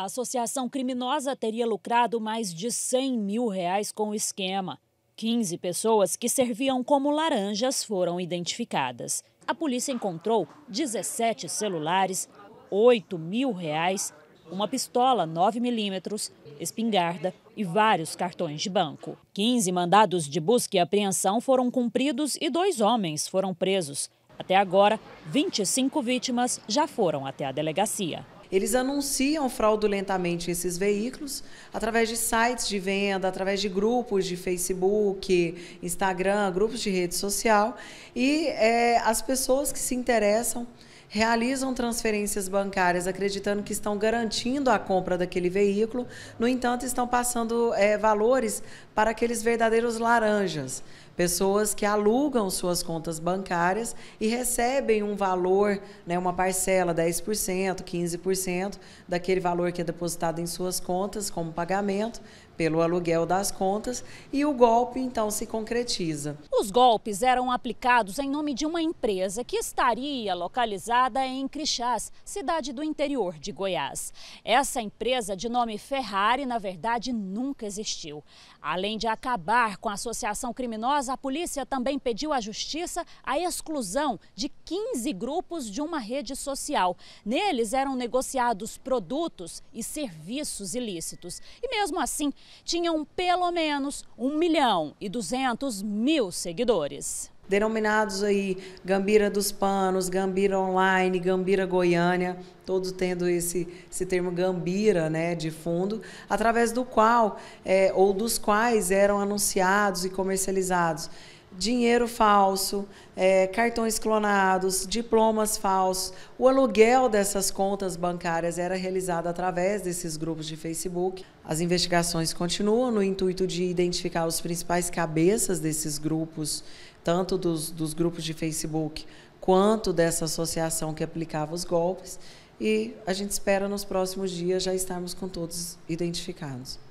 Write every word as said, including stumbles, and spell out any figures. A associação criminosa teria lucrado mais de cem mil reais com o esquema. quinze pessoas que serviam como laranjas foram identificadas. A polícia encontrou dezessete celulares, oito mil reais, uma pistola nove milímetros, espingarda e vários cartões de banco. quinze mandados de busca e apreensão foram cumpridos e dois homens foram presos. Até agora, vinte e cinco vítimas já foram até a delegacia. Eles anunciam fraudulentamente esses veículos através de sites de venda, através de grupos de Facebook, Instagram, grupos de rede social. E é, as pessoas que se interessam realizam transferências bancárias acreditando que estão garantindo a compra daquele veículo, no entanto estão passando é, valores para aqueles verdadeiros laranjas, pessoas que alugam suas contas bancárias e recebem um valor, né, uma parcela, dez por cento, quinze por cento daquele valor que é depositado em suas contas como pagamento pelo aluguel das contas, e o golpe então se concretiza. Os golpes eram aplicados em nome de uma empresa que estaria localizada em Crixás, cidade do interior de Goiás. Essa empresa de nome Ferrari, na verdade, nunca existiu. Além de acabar com a associação criminosa, a polícia também pediu à justiça a exclusão de quinze grupos de uma rede social. Neles eram negociados produtos e serviços ilícitos. E mesmo assim, tinham pelo menos um milhão e duzentos mil seguidores. Denominados aí Gambira dos Panos, Gambira Online, Gambira Goiânia, todos tendo esse, esse termo Gambira, né, de fundo, através do qual é, ou dos quais eram anunciados e comercializados dinheiro falso, é, cartões clonados, diplomas falsos. O aluguel dessas contas bancárias era realizado através desses grupos de Facebook. As investigações continuam no intuito de identificar os principais cabeças desses grupos, tanto dos, dos grupos de Facebook quanto dessa associação que aplicava os golpes. E a gente espera nos próximos dias já estarmos com todos identificados.